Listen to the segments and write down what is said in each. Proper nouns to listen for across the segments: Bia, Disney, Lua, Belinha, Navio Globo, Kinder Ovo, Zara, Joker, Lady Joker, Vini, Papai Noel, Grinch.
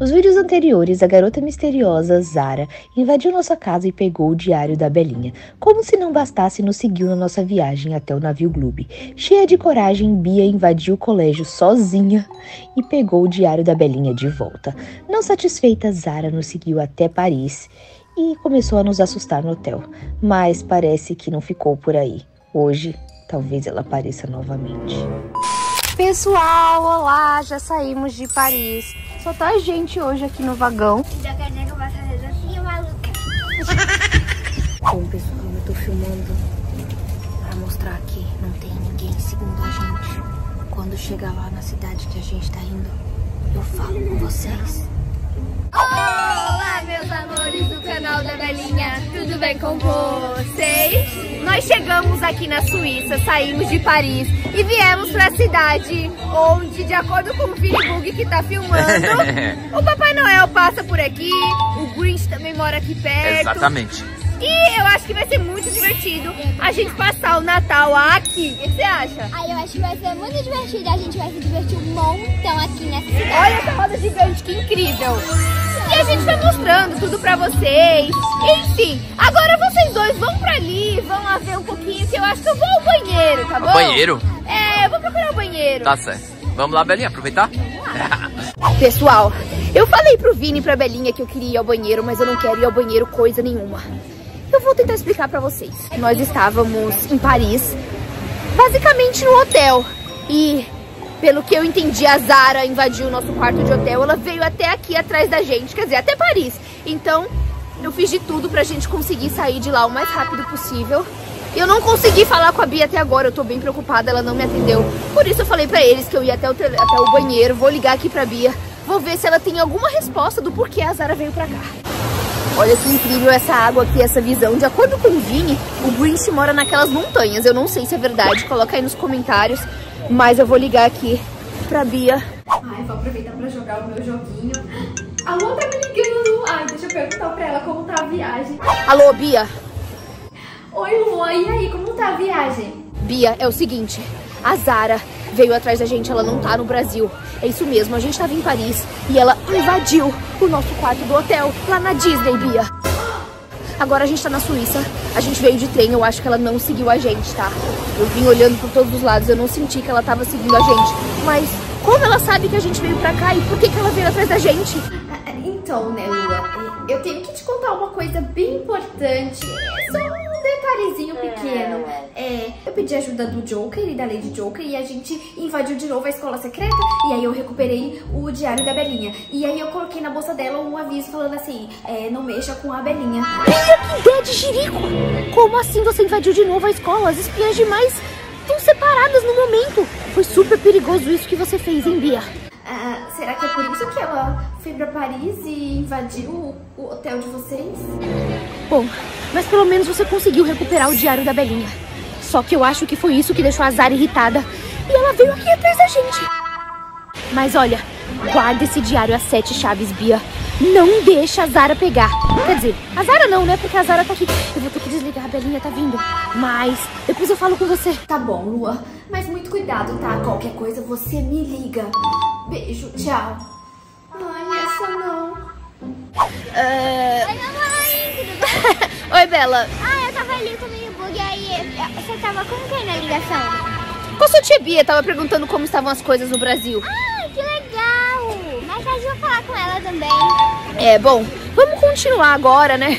Nos vídeos anteriores, a garota misteriosa, Zara, invadiu nossa casa e pegou o diário da Belinha. Como se não bastasse, nos seguiu na nossa viagem até o Navio Globo. Cheia de coragem, Bia invadiu o colégio sozinha e pegou o diário da Belinha de volta. Não satisfeita, Zara nos seguiu até Paris e começou a nos assustar no hotel. Mas parece que não ficou por aí. Hoje, talvez ela apareça novamente. Pessoal, olá! Já saímos de Paris. Só tá gente hoje aqui no vagão. Já quer dizer que eu vou fazer dancinha maluca. Bom, pessoal, eu tô filmando pra mostrar que não tem ninguém seguindo a gente. Quando chegar lá na cidade que a gente tá indo, eu falo com vocês. Olá, meus amores do canal da Belinha, tudo bem com vocês? Nós chegamos aqui na Suíça, saímos de Paris e viemos para a cidade onde, de acordo com o Vini que tá filmando, o Papai Noel passa por aqui, o Grinch também mora aqui perto. Exatamente. E eu acho que vai ser muito divertido a gente passar o Natal aqui. O que você acha? Aí eu acho que vai ser muito divertido. A gente vai se divertir um montão aqui nessa cidade. Olha essa roda gigante, que incrível. E a gente vai mostrando tudo pra vocês. Enfim, agora vocês dois vão pra ali, vão lá ver um pouquinho, que eu acho que eu vou ao banheiro, tá bom? O banheiro? É, eu vou procurar o banheiro. Tá certo. Vamos lá, Belinha, aproveitar? Pessoal, eu falei pro Vini e pra Belinha que eu queria ir ao banheiro, mas eu não quero ir ao banheiro coisa nenhuma. Eu vou tentar explicar pra vocês. Nós estávamos em Paris, basicamente no hotel. E, pelo que eu entendi, a Zara invadiu o nosso quarto de hotel. Ela veio até aqui atrás da gente, quer dizer, até Paris. Então, eu fiz de tudo pra gente conseguir sair de lá o mais rápido possível. Eu não consegui falar com a Bia até agora, eu tô bem preocupada, ela não me atendeu. Por isso eu falei pra eles que eu ia até o banheiro, vou ligar aqui pra Bia. Vou ver se ela tem alguma resposta do porquê a Zara veio pra cá. Olha que incrível essa água aqui, essa visão. De acordo com o Vini, o Grinch mora naquelas montanhas. Eu não sei se é verdade, coloca aí nos comentários. Mas eu vou ligar aqui pra Bia. Ai, vou aproveitar pra jogar o meu joguinho. Alô, tá me ligando? Ai, deixa eu perguntar pra ela como tá a viagem. Alô, Bia. Oi, Lua, e aí, como tá a viagem? Bia, é o seguinte, a Zara veio atrás da gente, ela não tá no Brasil. É isso mesmo, a gente tava em Paris e ela invadiu o nosso quarto do hotel lá na Disney, Bia. Agora a gente tá na Suíça, a gente veio de trem, eu acho que ela não seguiu a gente, tá? Eu vim olhando por todos os lados, eu não senti que ela tava seguindo a gente. Mas como ela sabe que a gente veio pra cá e por que ela veio atrás da gente? Então, né, Lua, eu tenho que te contar uma coisa bem importante. Só um detalhezinho pequeno. Eu pedi ajuda do Joker e da Lady Joker e a gente invadiu de novo a escola secreta. E aí eu recuperei o diário da Belinha. E aí eu coloquei na bolsa dela um aviso falando assim, não mexa com a Belinha. Olha que ideia de jirico! Como assim você invadiu de novo a escola? As espiãs demais estão separadas no momento. Foi super perigoso isso que você fez, hein, Bia? Será que é por isso que ela foi pra Paris e invadiu o hotel de vocês? Bom, mas pelo menos você conseguiu recuperar o diário da Belinha. Só que eu acho que foi isso que deixou a Zara irritada. E ela veio aqui atrás da gente. Mas olha, guarda esse diário às 7 chaves, Bia. Não deixa a Zara pegar. Quer dizer, a Zara não, né? Porque a Zara tá aqui. Eu vou ter que desligar, a Belinha tá vindo. Mas depois eu falo com você. Tá bom, Lua. Mas muito cuidado, tá? Qualquer coisa você me liga. Beijo, tchau. Ai, essa não. Oi, mamãe. Oi, Bela. Ah, eu tava ali com o minibug e aí você tava com quem na ligação? Com a sua tia Bia, tava perguntando como estavam as coisas no Brasil. Ah, que legal. Mas a gente vai falar com ela também. É, bom, vamos continuar agora, né?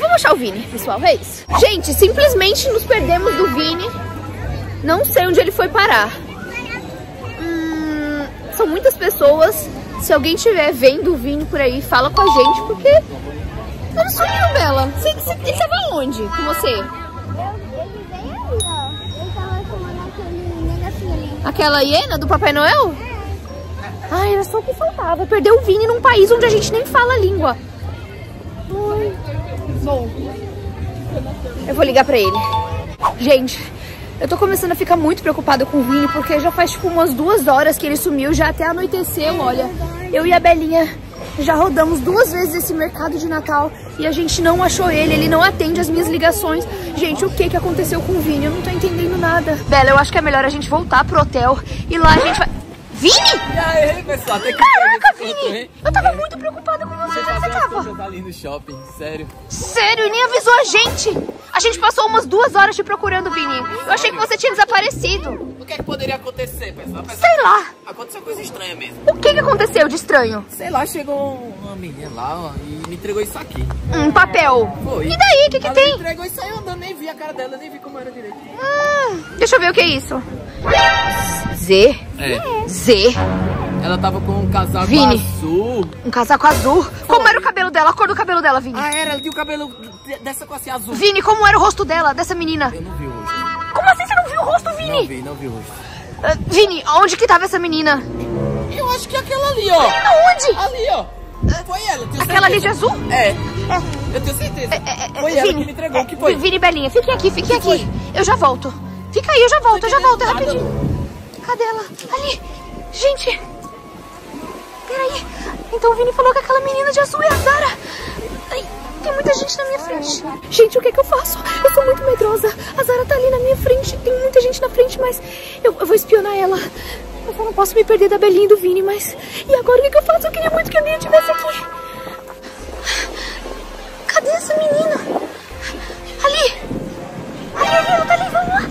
Vamos achar o Vini, pessoal, é isso. Gente, simplesmente nos perdemos do Vini. Não sei onde ele foi parar. São muitas pessoas. Se alguém estiver vendo o Vini por aí, fala com a gente, porque ele sumiu, Bela. Ele estava onde com você? Ele veio ali, ó. Ele tava tomando aquele negocinho ali. Aquela hiena do Papai Noel? Ai, era só o que faltava. Perdeu o Vini num país onde a gente nem fala a língua. Ai. Bom, eu vou ligar pra ele. Gente, eu tô começando a ficar muito preocupada com o Vini, porque já faz tipo umas 2 horas que ele sumiu, já até anoiteceu, olha. Eu e a Belinha já rodamos 2 vezes esse mercado de Natal e a gente não achou ele, ele não atende as minhas ligações. Gente, o que que aconteceu com o Vini? Eu não tô entendendo nada. Bela, eu acho que é melhor a gente voltar pro hotel e lá a gente vai... Vini? E aí, pessoal? Até que caraca, Vini! Eu tava muito preocupada com você. Você tava ali no shopping, sério. Sério? Nem avisou a gente. A gente passou umas 2 horas te procurando, Vini. Eu achei que você tinha desaparecido. O que é que poderia acontecer, pessoal? Sei lá. Aconteceu coisa estranha mesmo. O que que aconteceu de estranho? Sei lá, chegou uma menina lá e me entregou isso aqui. Um papel. Foi. E daí? O que que tem? Ela me entregou e saiu andando. Nem vi a cara dela, nem vi como era direito. Deixa eu ver o que é isso. Z? É. Z? Ela tava com um casaco azul. Um casaco azul? Foi. Como era o cabelo dela? A cor do cabelo dela, Vini? Ah, era. Ela tinha o cabelo dessa cor assim, azul. Vini, como era o rosto dela, dessa menina? Eu não vi o rosto. Como assim você não viu o rosto, Vini? Não vi o rosto. Vini, onde que tava essa menina? Eu acho que é aquela ali, ó. Onde? Ali, ó. Foi ela, eu tenho certeza. Aquela ali de azul? É. Eu tenho certeza. Foi ela, Vini, que me entregou. O que foi? Vini, Belinha, fiquem aqui, fiquem aqui. Foi? Eu já volto. Fica aí, eu já volto, rapidinho. Cadê ela? Ali. Gente. Peraí. Então o Vini falou que aquela menina de azul é a Zara. Ai, tem muita gente na minha frente. Gente, o que é que eu faço? Eu sou muito medrosa. A Zara tá ali na minha frente. Tem muita gente na frente, mas eu vou espionar ela. Eu não posso me perder da Belinha e do Vini, mas... E agora o que é que eu faço? Eu queria muito que a minha estivesse aqui. Cadê essa menina? Ali. Ali, ela tá ali, vamos lá.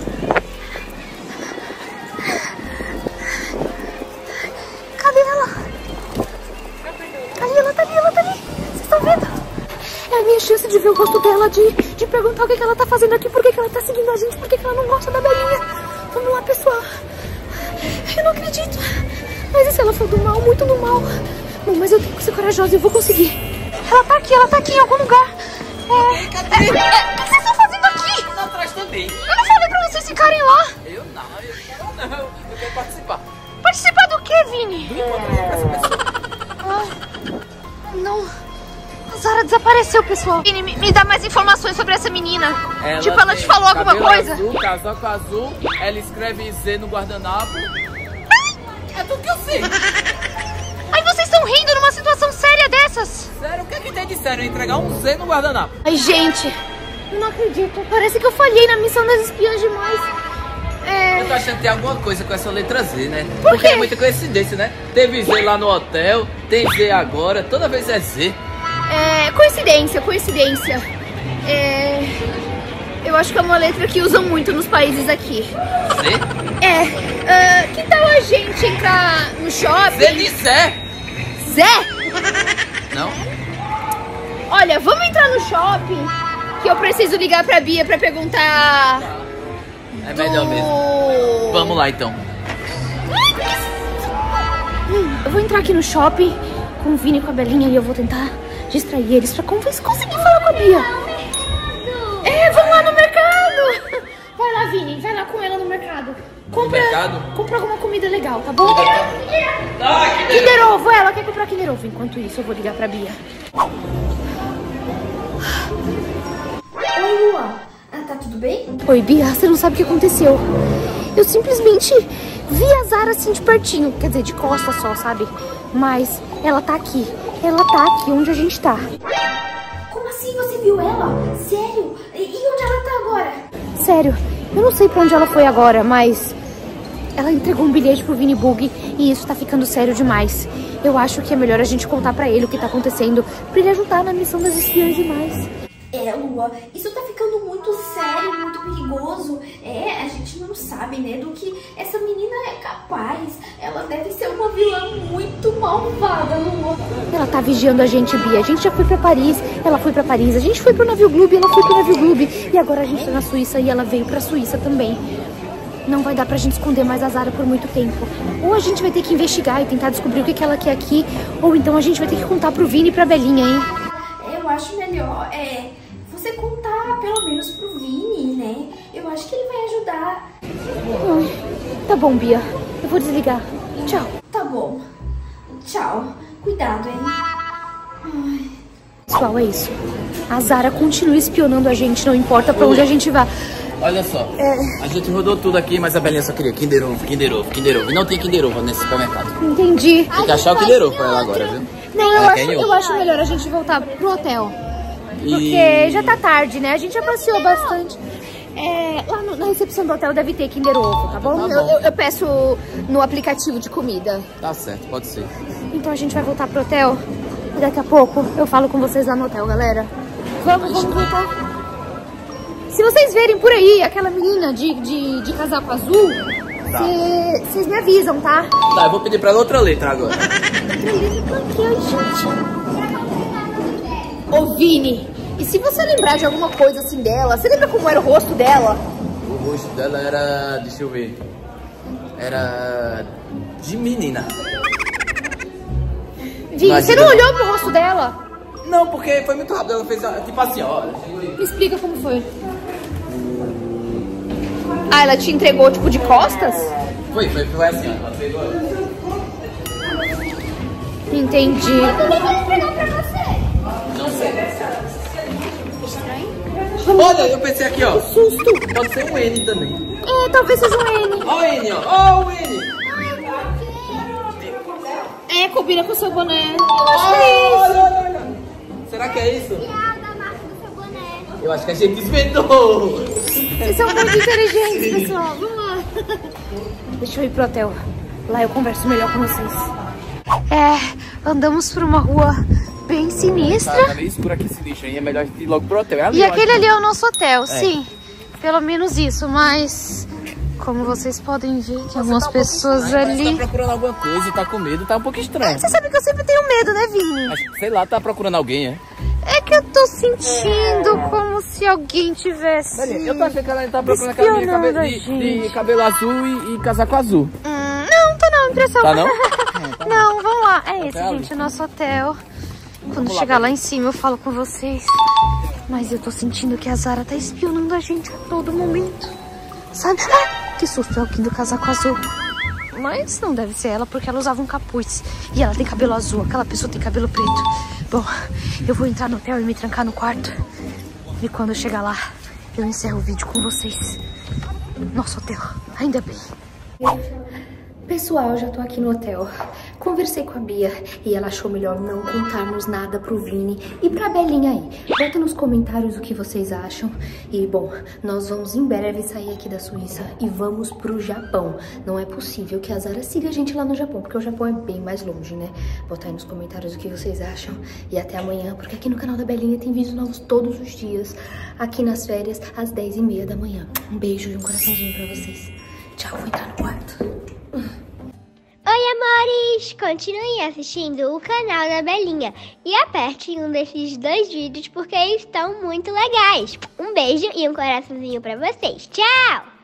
Cadê ela? Ali, ela tá ali. Vocês estão vendo? É a minha chance de ver o rosto dela, de perguntar o que ela tá fazendo aqui, por que ela tá seguindo a gente, por que ela não gosta da Belinha. Vamos lá, pessoal. Eu não acredito. Mas e se ela for do mal? Muito do mal. Bom, mas eu tenho que ser corajosa e eu vou conseguir. Ela tá aqui em algum lugar. Cadê? O que vocês estão fazendo aqui? Eu tô atrás também. Eu não falei pra vocês ficarem lá. Eu não. Eu quero participar. Participar do quê, Vini? Não. A Zara desapareceu, pessoal. Vini, me dá mais informações sobre essa menina. Ela te falou alguma coisa? Azul, casaco azul, ela escreve Z no guardanapo. É tudo que eu sei. Aí vocês estão rindo numa situação séria dessas? Sério, o que é que tem de sério? Entregar um Z no guardanapo. Ai, gente, eu não acredito. Parece que eu falhei na missão das espiãs demais. Eu tô achando que tem alguma coisa com essa letra Z, né? Porque é muita coincidência, né? Teve Z lá no hotel, tem Z agora, toda vez é Z. Coincidência. Eu acho que é uma letra que usam muito nos países aqui. Z? Que tal a gente entrar no shopping? Zé de Zé! Zé? Não? Olha, vamos entrar no shopping, que eu preciso ligar pra Bia pra perguntar... É melhor mesmo. Vamos lá, então. Eu vou entrar aqui no shopping com o Vini e com a Belinha e eu vou tentar distrair eles pra conseguir falar com a Bia. Vamos lá no mercado! Vai lá, Vini, vai lá com ela no mercado. Compra alguma comida legal, tá bom? Kinder Ovo, ela quer comprar Kinder Ovo. Enquanto isso, eu vou ligar pra Bia. Oi, Lua. Tá tudo bem? Oi, Bia, você não sabe o que aconteceu. Eu simplesmente vi a Zara assim de pertinho. Quer dizer, de costas só, sabe? Mas ela tá aqui. Ela tá aqui onde a gente tá. Como assim você viu ela? Sério? E onde ela tá agora? Sério, eu não sei pra onde ela foi agora, mas ela entregou um bilhete pro Vini Bug e isso tá ficando sério demais. Eu acho que é melhor a gente contar pra ele o que tá acontecendo, pra ele ajudar na missão das espiãs demais. Lua, isso tá ficando muito sério, muito perigoso. A gente não sabe, né, do que essa menina é capaz. Ela deve ser uma vilã muito malvada, Lua. Ela tá vigiando a gente, Bia. A gente já foi pra Paris, ela foi pra Paris. A gente foi pro Navio Globo, ela foi pro Navio Globo. E agora a gente tá na Suíça e ela veio pra Suíça também. Não vai dar pra gente esconder mais a Zara por muito tempo. Ou a gente vai ter que investigar e tentar descobrir o que ela quer aqui, ou então a gente vai ter que contar pro Vini e pra Belinha, hein? Eu acho melhor, você contar pelo menos pro Vini, né? Eu acho que ele vai ajudar. Tá bom, Bia. Eu vou desligar. Tchau. Tá bom. Tchau. Cuidado, hein? Pessoal, é isso. A Zara continua espionando a gente, não importa pra onde a gente vá. Olha só, a gente rodou tudo aqui, mas a Belinha só queria Kinder Ovo. Não tem Kinder Ovo nesse supermercado. Entendi. Tem que achar o Kinder Ovo pra ela agora, viu? Não, eu acho melhor a gente voltar pro hotel. Porque já tá tarde, né? A gente já passeou bastante. Lá na recepção do hotel deve ter Kinder Ovo, tá bom? Tá bom. Eu peço no aplicativo de comida. Tá certo, pode ser. Então a gente vai voltar pro hotel e daqui a pouco eu falo com vocês lá no hotel, galera. Vamos voltar. Se vocês verem por aí aquela menina de casaco azul, vocês me avisam, tá? Tá, eu vou pedir pra ela outra letra agora. Outra letra que eu gente. Ô, Vini, e se você lembrar de alguma coisa assim dela, você lembra como era o rosto dela? O rosto dela era... deixa eu ver. Era... de menina. Vini, você não olhou pro rosto dela? Não, porque foi muito rápido. Ela fez tipo assim, ó. Me explica como foi. Ah, ela te entregou tipo de costas? Foi assim, ó. Ela pegou. Entendi. Eu também vou entregar pra você. Não sei. Estranho? Olha, eu pensei aqui, ó. Que susto. Pode ser um N também. É, talvez seja um N. Ó o N, ó. Ó o N. É, combina com o seu boné. Olha. Será que é isso? E a da marca do seu boné. Eu acho que a gente inventou. Vocês são muito inteligentes, pessoal. Vamos lá. Deixa eu ir pro hotel. Lá eu converso melhor com vocês. Andamos por uma rua bem sinistra. Tá meio escuro aqui, sinistro. É melhor ir logo pro hotel. É ali, e aquele ali é o nosso hotel, sim. Pelo menos isso, mas... como vocês podem ver, tem algumas pessoas ali. Você tá procurando alguma coisa, tá com medo, tá um pouco estranho. Você sabe que eu sempre tenho medo, né, Vini? Mas, sei lá, tá procurando alguém, é? É que eu tô sentindo como se alguém tivesse... eu tô achando que ela tá procurando aquela menina de cabelo azul e casaco azul. Não, tô não, impressão. Tá não? Não, vamos lá. É esse, gente, o nosso hotel. Quando chegar lá em cima, eu falo com vocês. Mas eu tô sentindo que a Zara tá espionando a gente a todo momento. Sabe? Que susto, é o Kinder do casaco azul. Mas não deve ser ela, porque ela usava um capuz. E ela tem cabelo azul, aquela pessoa tem cabelo preto. Bom, eu vou entrar no hotel e me trancar no quarto. E quando eu chegar lá, eu encerro o vídeo com vocês. Nosso hotel, ainda bem. Pessoal, já tô aqui no hotel. Conversei com a Bia e ela achou melhor não contarmos nada pro Vini e pra Belinha aí. Bota nos comentários o que vocês acham. E, bom, nós vamos em breve sair aqui da Suíça e vamos pro Japão. Não é possível que a Zara siga a gente lá no Japão, porque o Japão é bem mais longe, né? Bota aí nos comentários o que vocês acham. E até amanhã, porque aqui no canal da Belinha tem vídeos novos todos os dias. Aqui nas férias, às 10h30 da manhã. Um beijo e um coraçãozinho pra vocês. Tchau, vou entrar no quarto. Oi, amores! Continuem assistindo o canal da Belinha e apertem um desses dois vídeos porque eles estão muito legais. Um beijo e um coraçãozinho pra vocês. Tchau!